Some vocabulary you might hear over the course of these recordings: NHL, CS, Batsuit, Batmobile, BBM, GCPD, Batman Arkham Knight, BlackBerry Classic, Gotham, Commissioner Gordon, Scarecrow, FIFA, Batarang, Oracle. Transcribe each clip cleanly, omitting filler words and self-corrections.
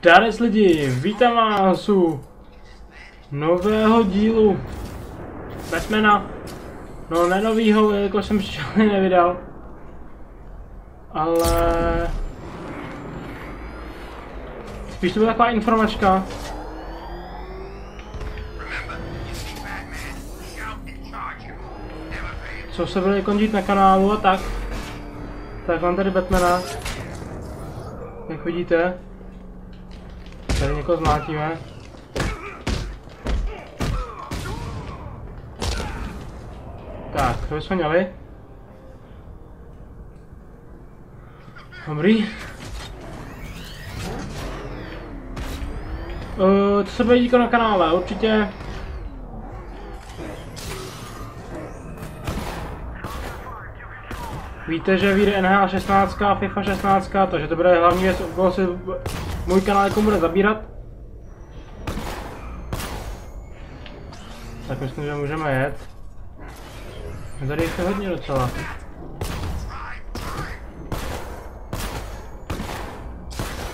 Zdarec lidi, vítám vás u nového dílu Batmana. No ne novýho, jelikož jsem včera nevydal. Ale... spíš to byla taková informačka. Co se bude končit na kanálu a tak. Tak mám tady Batmana. Jak vidíte. Tady někoho zmátíme. Tak, to bychom měli. Dobrý. Co se bude dít na kanále? Určitě. Víte, že vyjde NHL 16, FIFA 16, takže to bude hlavní věc, koho si můj kanál jako bude zabírat. Tak myslím, že můžeme jet. Tady je to hodně docela.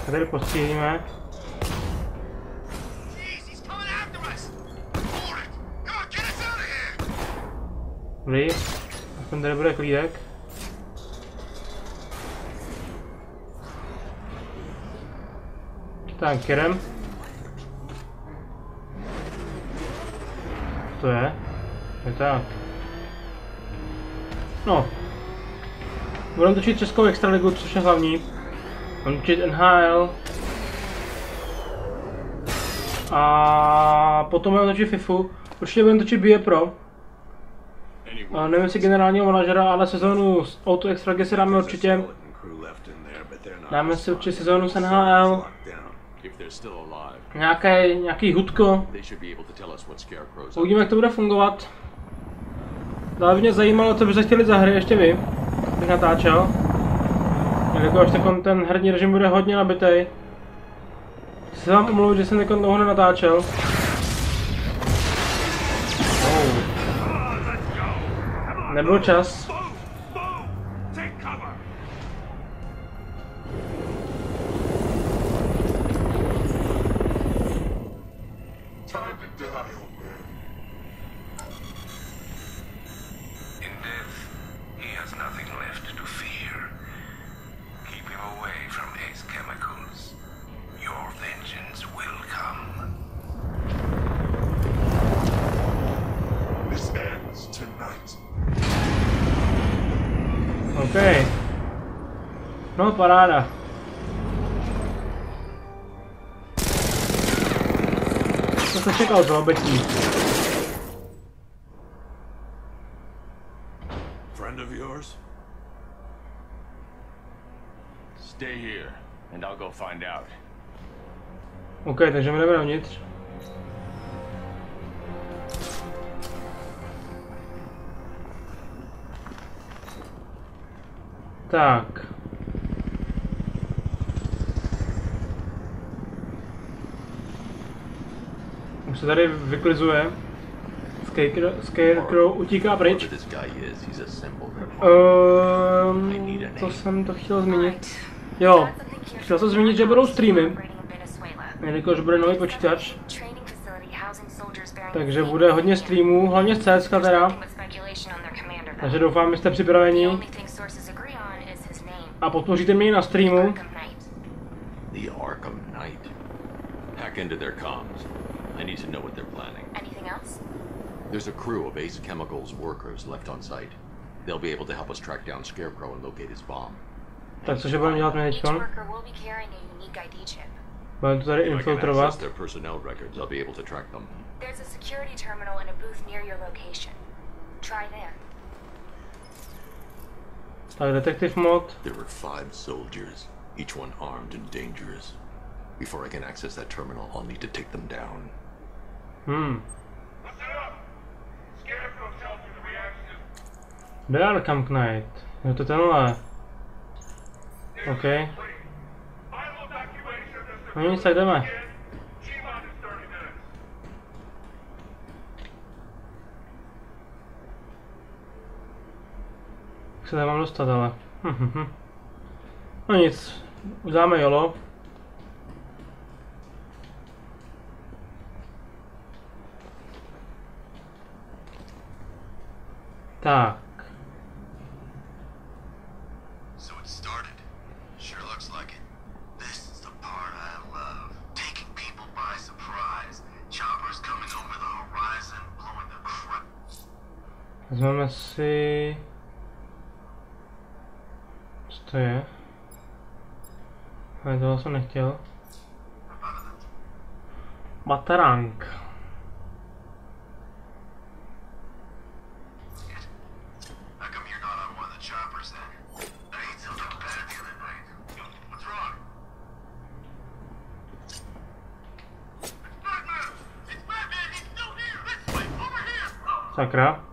A tady postřílíme. Dobrý, aspoň tady bude klídek. Tak jedem. To je? Je tak. No. Budeme točit českou extraligu, což je hlavní. Budeme točit NHL. A potom budeme točit FIFU. Určitě budeme točit BA Pro. A nevím si generálního manažera, ale sezónu s Auto Extraligy si dáme určitě. Dáme si určitě sezónu s NHL. Nějaký hudko. Uvidíme, jak to bude fungovat. Dále by mě zajímalo, co byste chtěli za hry ještě vy, abych natáčel. Jelikož ten herní režim bude hodně nabitej. Chci se vám omluvit, že jsem takhle dlouho nenatáčel. Nebyl čas. OK. No, paráda. To se čekal za obecní. Friend of yours? Stay here and I'll go find out. OK, takže my jdeme dovnitř. Tak. Už se tady vyklizuje. Scarecrow utíká pryč. To jsem to chtěl zmínit. Jo, chtěl jsem zmínit, že budou streamy. Jelikož bude nový počítač. Takže bude hodně streamů, hlavně z CS teda. Takže doufám, že jste připraveni. A podpoříte mě na streamu. The Arkham Knight. Hack into their comms. I need to know what they're planning. Anything else? There's a crew of Ace Chemicals workers left on site. They'll be able to help us track down Scarecrow and locate his bomb. Tak cože budeme dělat my teďkon? Budeme to tady infiltrovat. Their personnel records. I'll be able to track them. There's a security terminal in a booth near your location. Try there. Tak, detective mode. There were 5 soldiers, each one armed and dangerous. Before I can access that terminal, I'll need to take them down. Listen up! Scarecrow tells you the reaction. The Arkham Knight. No to tenhle. OK. No nic, tak jdeme. Se tam mám dostat, ale. No nic, uděláme jolo. Так. So it started. Sure looks like it. This is the part I love. Taking people by surprise. Choppers coming over the horizon, blowing the crap. Vezmeme si... Co to je? Ale toho jsem nechtěl. Batarang. Sakra.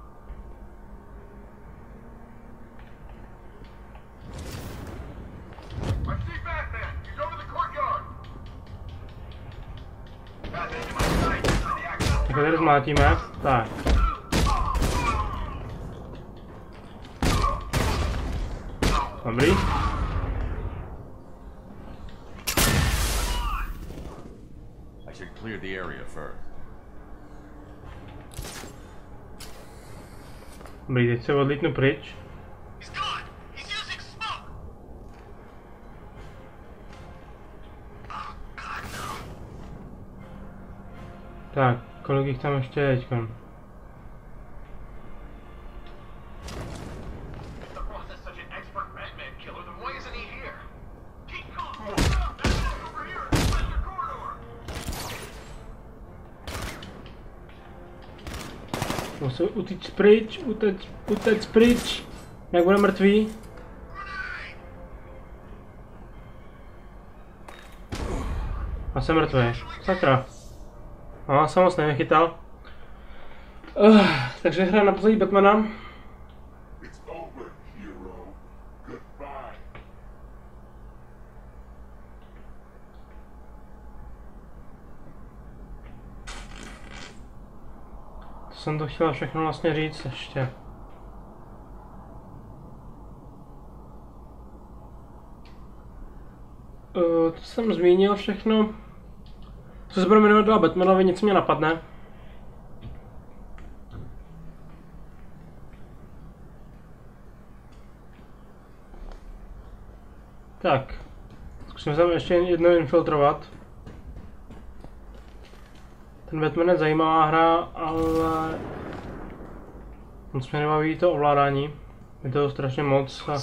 Takže tady zmátíme. Tak. Dobrý. I should clear the area first. Dobrý, teď se odlítnu pryč. Tak, kolik jich tam ještě je teďka? Utíč pryč, utíč pryč, jak bude mrtvý. A jsem mrtvý, sakra. A samozřejmě jsem nechytal. Takže hra na poslední Batmana. Jsem to chtěl všechno vlastně říct ještě. To jsem zmínil všechno. Co se budeme jmenovat dva Batmanovi, něco mě napadne. Tak. Zkusím se ještě jednou infiltrovat. Ten Batman je zajímavá hra, ale moc mě nebaví to ovládání. Je to strašně moc. A...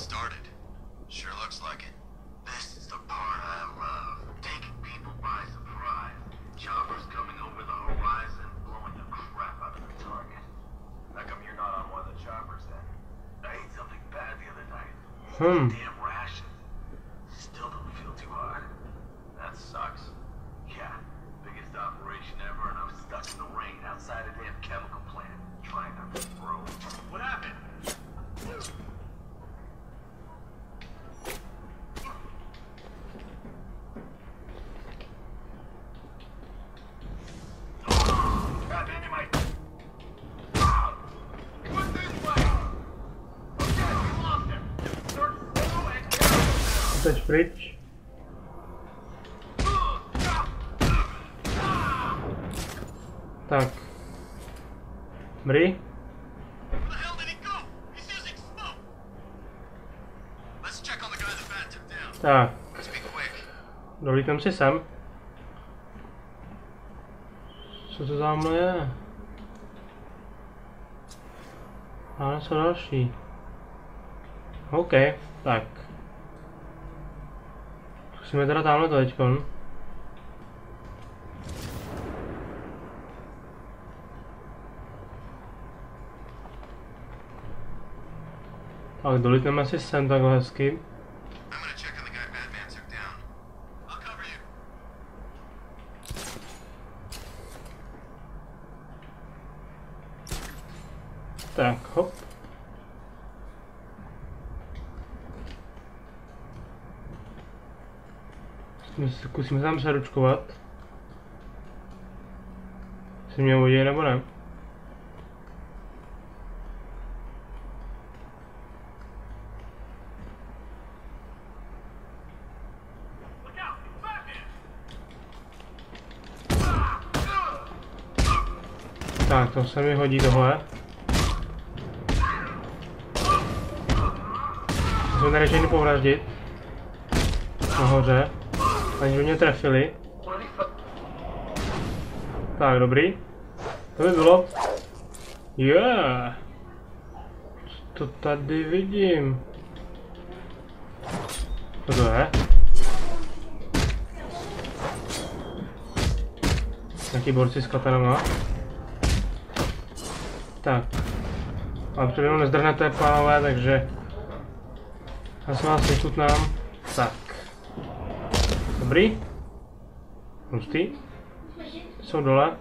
Pryč. Tak. Dobrý. Tak. Dolítám si sem. Co to tam je? A něco další. OK, tak. Musíme teda tamhle to teďkon. Tak dolítneme si sem takhle hezky. Tak hop. Zkusíme tam přeručkovat. Jestli mě uvidí nebo ne. Tak, to se mi hodí tohle. Bo na razie nie powrażdzi. Nahoře. Aniž by mě trefili. Tak, dobrý. To by bylo. Yeah. Co to tady vidím? Co to je? Nějaký borci s katanama. Tak. Ale přede mnou nezdrhnete, pánové, takže... Já se vás vytutnám. Tak. Dobrý. Hustý. Jsou dole.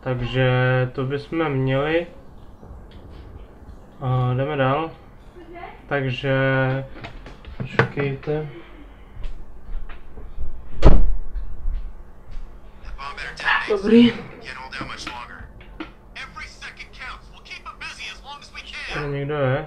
Takže to bychom měli. A jdeme dál. Takže... Počkejte. Dobrý. Tady někdo je.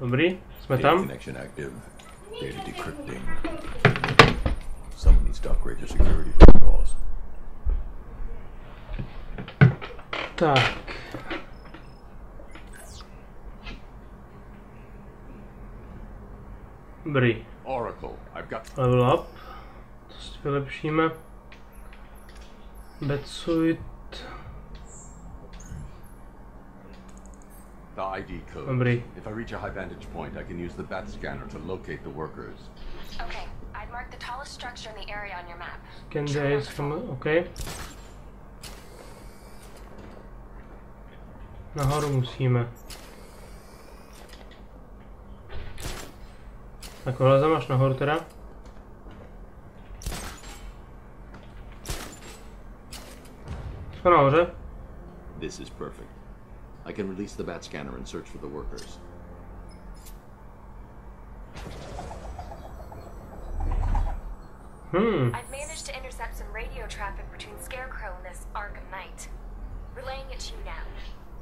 Dobrý, jsme tam. Tak. Dobrý. Level up. To si vylepšíme. Batsuit. The ID code. Somebody. If I reach a high vantage point, I can use the bat scanner to locate the workers. Okay, I'd mark the tallest structure in the area on your map. Can they come? Okay. Nahoru musíme. Tak vylezem až nahoru teda. Jsme nahoře. This is perfect. I can release the bat scanner and search for the workers. I've managed to intercept some radio traffic between Scarecrow and this Arkham Knight. Relaying it to you now.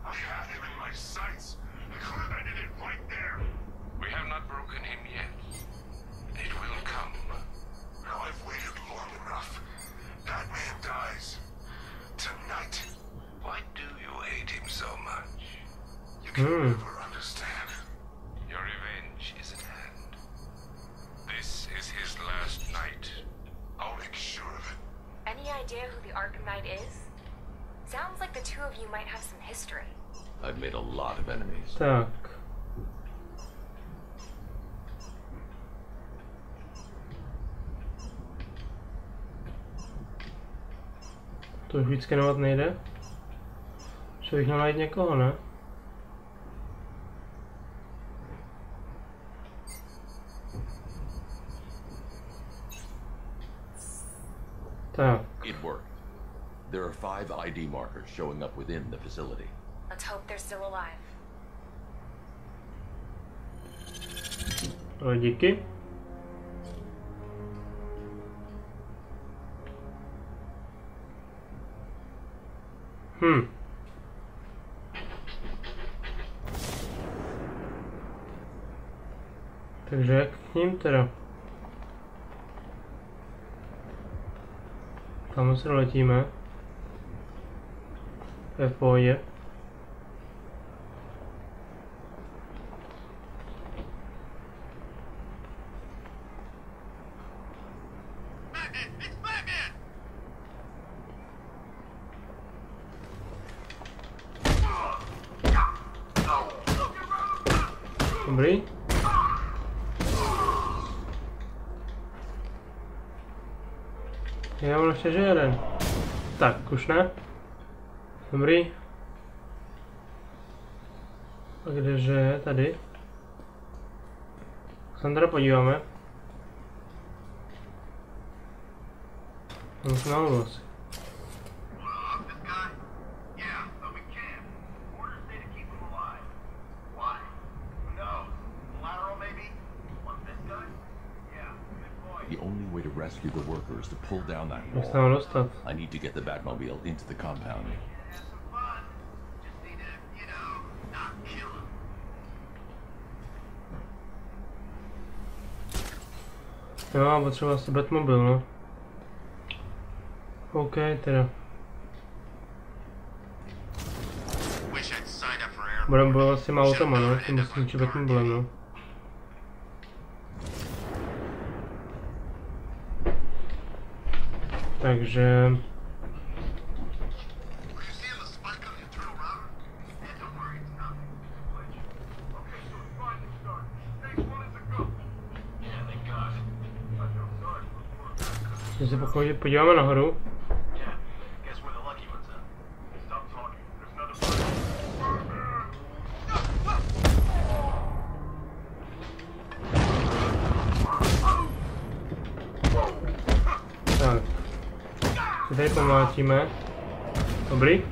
I have him in my sights. The clip I did it right there. We have not broken him yet. It will come. Now I've waited long enough. Batman dies. Tonight. Why do you hate him so much? You can never understand. Your revenge is at hand. This is his last night. I'll make sure of it. Any idea who the Arkham Knight is? Sounds like the two of you might have some history. I've made a lot of enemies. Tak. To už vždycky novat nejde? Že bych měl najít někoho, ne? Tak. It worked. There are 5 ID markers showing up within the facility. Let's hope they're still alive. No, díky. Takže jak k ním teda? Tam se doletíme. To je v pohodě. Dobrý. Já mám ještě že jeden. Tak, už ne. Dobrý. A kdeže je tady? Tam teda podíváme. Tam se nám vlasy. rescue the workers to pull down that wall. I need to get the Batmobile into the compound. Jo, potřeba si Batmobil, no. OK, teda. Budeme bojovat s těma autama, no. Tím musím či Batmobilem, no. Takže... Když se podíváme nahoru. Tak. Se tady pomlátíme. Dobrý.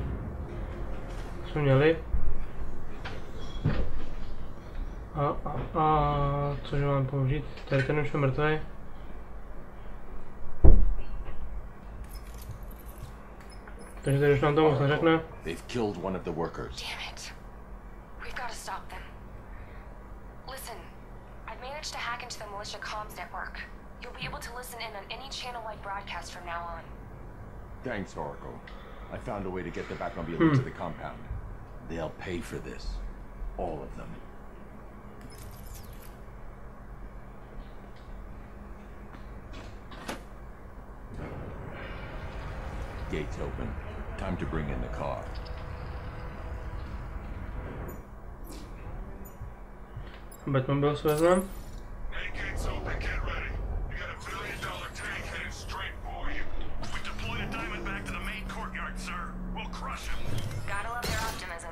Co jsme měli? Cože mám použít? Tady ten už je mrtvý. Oracle, they've killed one of the workers. Damn it. We've got to stop them. Listen, I've managed to hack into the militia comms network. You'll be able to listen in on any channel-wide broadcast from now on. Thanks, Oracle. I found a way to get the Batmobile into the compound. They'll pay for this. All of them. Gates open. Time to bring in the car. Batmobile sveznem. Hey, gates open, get ready. You got $1 billion tank headed straight for you. We deployed a diamond back to the main courtyard, sir. We'll crush him. Gotta love their optimism.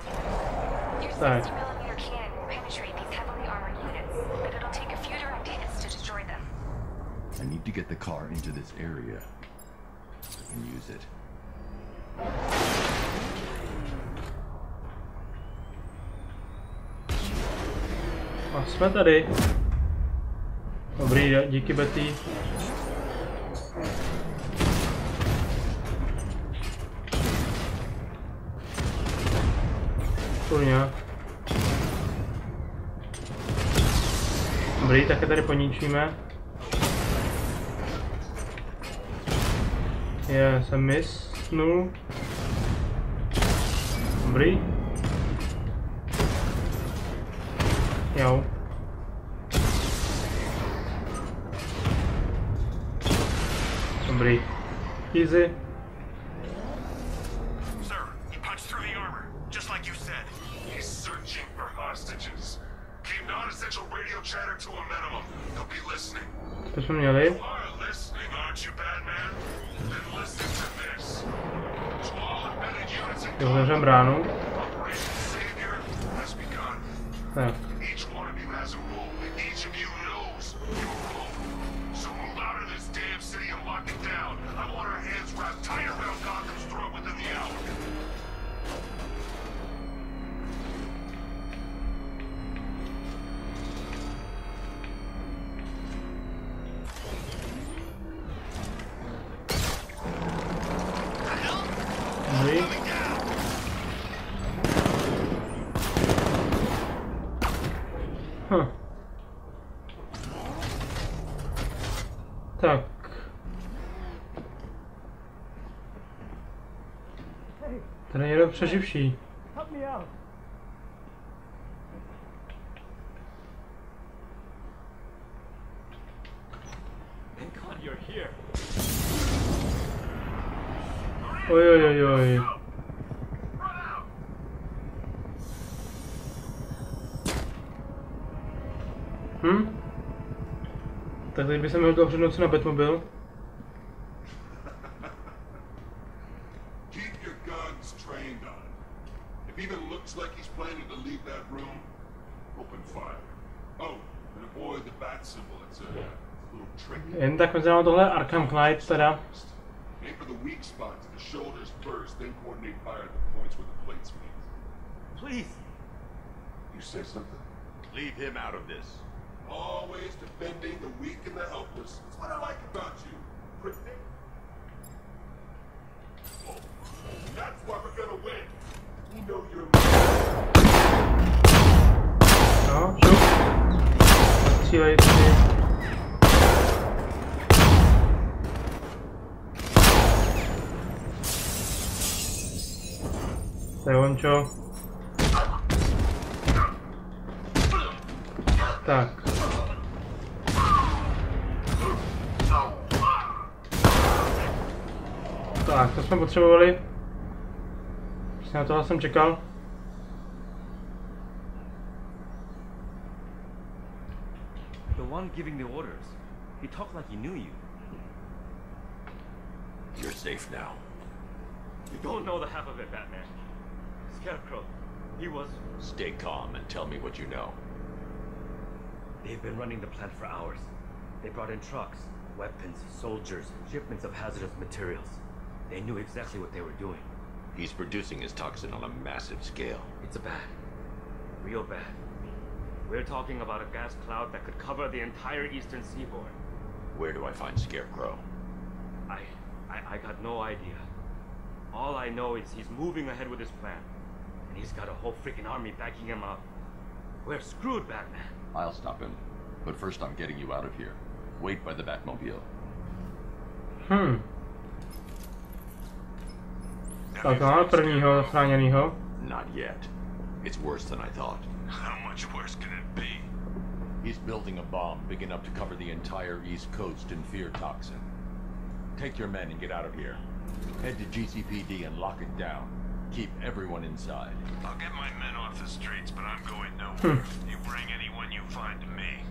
Your 60mm cannon will penetrate these heavily armored units, but it'll take a few direct hits to destroy them. I need to get the car into this area. I can use it. A jsme tady. Dobrý, díky Betty. Kurňa. Dobrý, také tady poničíme. Já jsem misnul. Dobrý. Jo. Dobrý. Easy. Sir, he punched through the armor, just like you said. He's searching for hostages. Keep non-essential radio chatter to a minimum. He'll be listening. To jsme měli. You are listening, aren't you, Batman? Then listen to this. To all embedded units in command, Operation Savior has begun. Tak. Tady je to přeživší. Ojojojoj. Hm? Tak teď by se měl toho přednout na Batmobil. Jen tak mezi námi tohle Arkham Knight teda. Always defending the weak and the helpless. That's what I like about you. Pretty. Oh, that's why we're gonna win. We know you're no, sure. See you later. Przełączo. Tak. Tak, to jsme potřebovali. Přesně na tohle jsem čekal. The one giving the orders. He talked like he knew you. You're safe now. You don't know the half of it, Batman. Scarecrow, he was... Stay calm and tell me what you know. They've been running the plant for hours. They brought in trucks, weapons, soldiers, shipments of hazardous materials. They knew exactly what they were doing. He's producing his toxin on a massive scale. It's bad. Real bad. We're talking about a gas cloud that could cover the entire eastern seaboard. Where do I find Scarecrow? I got no idea. All I know is he's moving ahead with his plan. And he's got a whole freaking army backing him up. We're screwed, Batman. I'll stop him. But first I'm getting you out of here. Wait by the Batmobile. Hmm. Tak, máme prvního zachráněného. Not yet. It's worse than I thought. How much worse can it be? He's building a bomb big enough to cover the entire East Coast in fear toxin. Take your men and get out of here. Head to GCPD and lock it down. Keep everyone inside. I'll get my men off the streets, but I'm going nowhere. You bring anyone you find to me.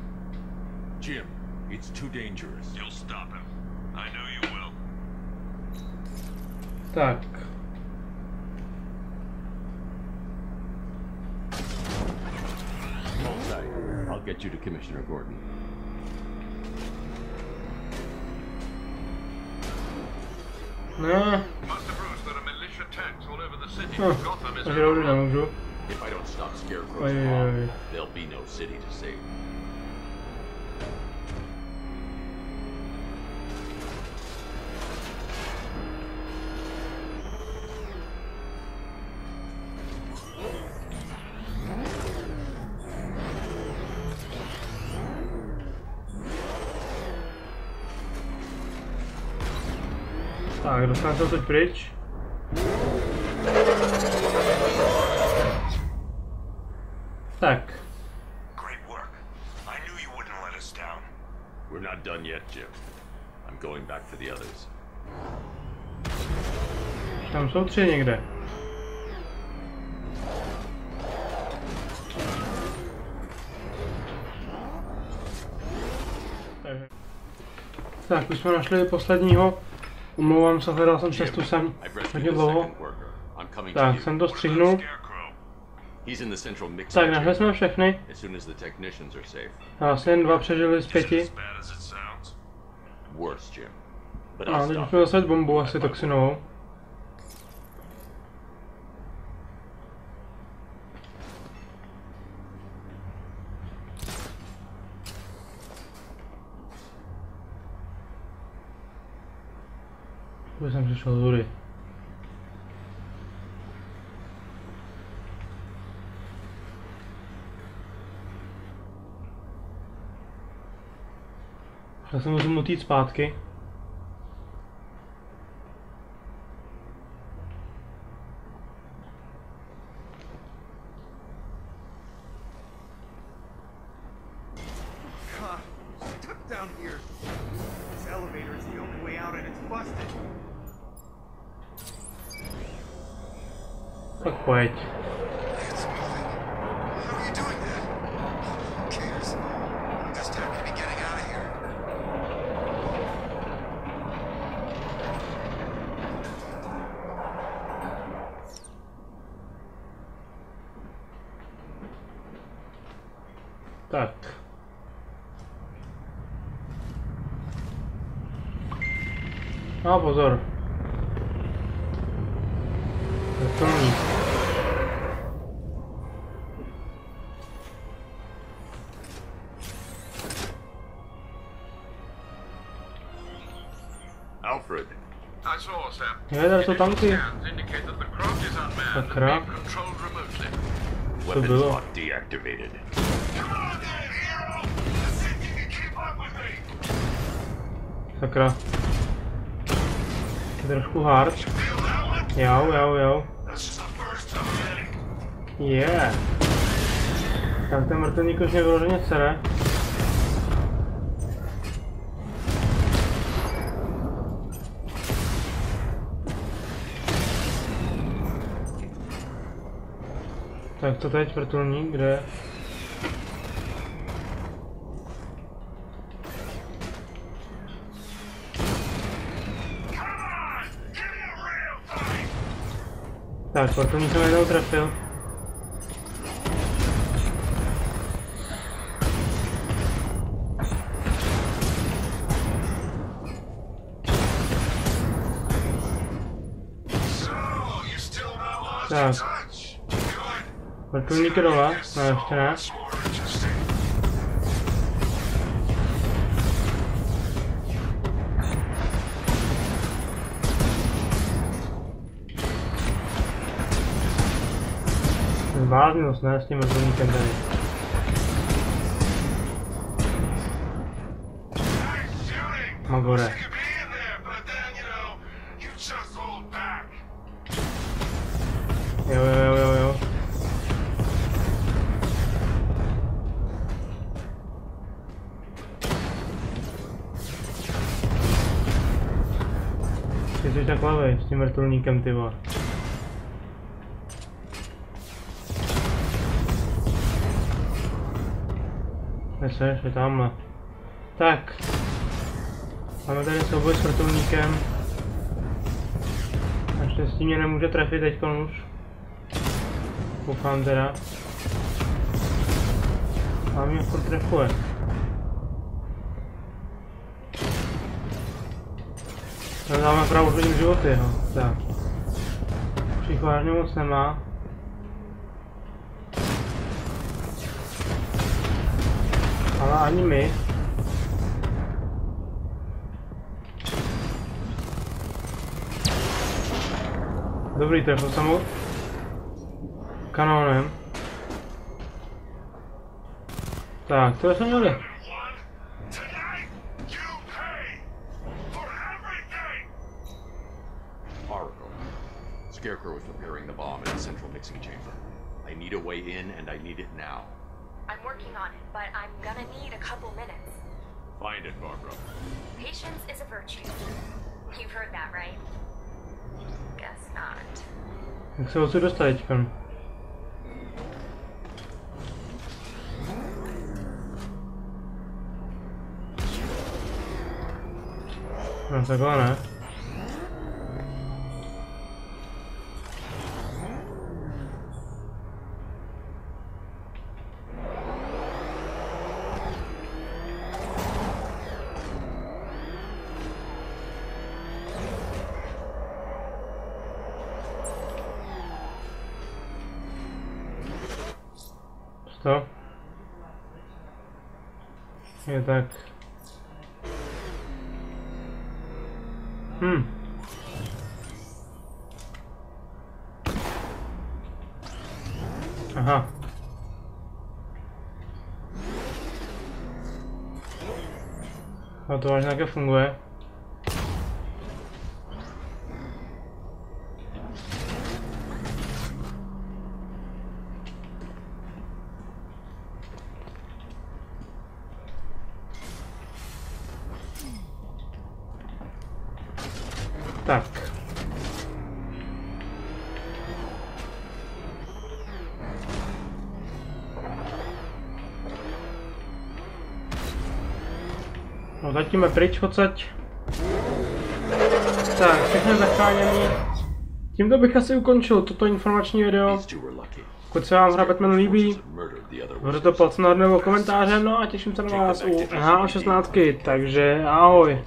Jim, it's too dangerous. You'll stop him. I know you will. Tak. Hold tight. I'll get you to Commissioner Gordon. Must have bruised there are militia tanks all over the city. Gotham is overrun. If I don't stop Scarecrow's bomb, there'll be no city to save. Tak, dostaneme se teď pryč. Tak. Great work. I knew you wouldn't let us down. We're not done yet, Jim. I'm going back for the others. Tam jsou tři někde. Tak, už jsme našli posledního. Umlouvám se, hledal jsem cestu sem hodně dlouho. Tak, jsem to střihnul. Tak, našli jsme všechny. Asi jen dva přežili z 5. A teď jsme zase bombu, asi toxinovou. Když jsem přišel zury. Já jsem musím utít zpátky. Pojď. Tak. A pozor. Alfred. I saw, sir. Scans indicate that the craft is unmanned and being controlled remotely. Weapons not deactivated. Come on there, hero! Let's see if you can keep up with me! Sakra. Trošku hard. Jo. Yeah. Tak ten mrtevník už mě vyloženě sere. Tak to teď vrtulník, kde? Tak, vrtulník jsem jednou trefil. Tak. Vrtulník je dole, no ještě ne. Zvládnost, ne, s tím vrtulníkem tady. Magore. Jo. Ty jsi tak hlavej s tím vrtulníkem, ty vole. Neseš, je tamhle. Tak. Máme tady souboj s vrtulníkem. Naštěstí mě nemůže trefit teďkon už. Koukám teda. A mě furt trefuje. Tam dáme právě už lidem životy, no. Tak. Už jich vážně moc nemá. Ale ani my. Dobrý, trefil jsem ho. Kanónem. Tak, to jsme měli. Oracle. Scarecrow is preparing the bomb in the central mixing chamber. I need a way in and I need it now. I'm working on it, but I'm gonna need a couple minutes. Find it, Barbara. Patience is a virtue. You've heard that, right? Guess not. Jak se odsud dostat teďka? No takhle ne. Co? Je tak. Aha. A to vážně nějaké funguje. Tak. No zatím je pryč odsaď. Tak, všechno zachráněné. Tímto bych asi ukončil toto informační video. Pokud se vám hra Batman líbí, hoďte palce nahoru nebo komentáře, no a těším se na vás u H16, takže ahoj.